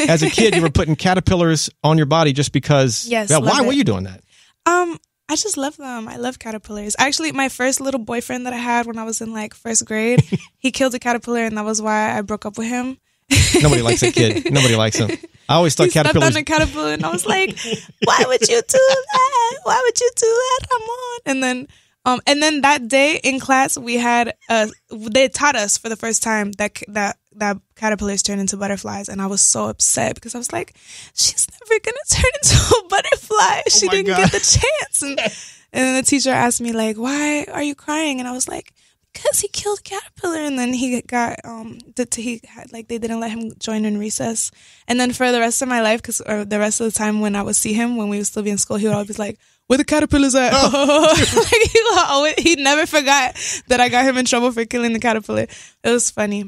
as a kid, you were putting caterpillars on your body just because. Yes. Yeah, why were you doing that? I just love them. I love caterpillars. Actually, my first little boyfriend that I had when I was in like first grade, he killed a caterpillar, and that was why I broke up with him. Nobody likes that kid. Nobody likes him. I always thought caterpillars. He stepped on a caterpillar, and I was like, "Why would you do that? Why would you do that? Come on!" And then that day in class, we had they taught us for the first time that caterpillars turn into butterflies, and I was so upset because I was like, "She's never gonna turn into a butterfly. She didn't get the chance." And then the teacher asked me like, "Why are you crying?" And I was like, "Because he killed a caterpillar." And then he got they didn't let him join in recess. And then for the rest of my life, or the rest of the time when I would see him when we would still be in school, he would always be like, "Where the caterpillars at?" Like, he never forgot that I got him in trouble for killing the caterpillar. It was funny.